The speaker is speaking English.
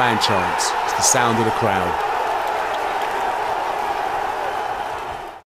fan chants. It's the sound of the crowd.